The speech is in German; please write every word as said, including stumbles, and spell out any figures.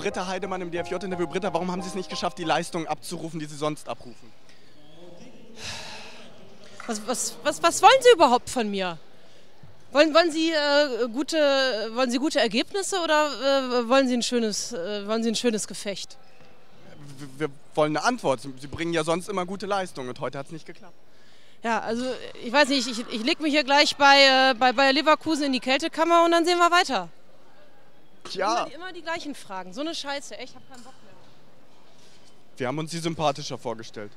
Britta Heidemann im D F J-Interview. Britta, warum haben Sie es nicht geschafft, die Leistung abzurufen, die Sie sonst abrufen? Was, was, was, was wollen Sie überhaupt von mir? Wollen, wollen, Sie, äh, gute, wollen Sie gute Ergebnisse oder äh, wollen, Sie ein schönes, äh, wollen Sie ein schönes Gefecht? Wir, wir wollen eine Antwort. Sie bringen ja sonst immer gute Leistungen und heute hat es nicht geklappt. Ja, also ich weiß nicht, ich, ich lege mich hier gleich bei, äh, bei Bayer Leverkusen in die Kältekammer und dann sehen wir weiter. Ja. Immer, immer die gleichen Fragen, so eine Scheiße, ey, ich habe keinen Bock mehr. Wir haben uns die sympathischer vorgestellt.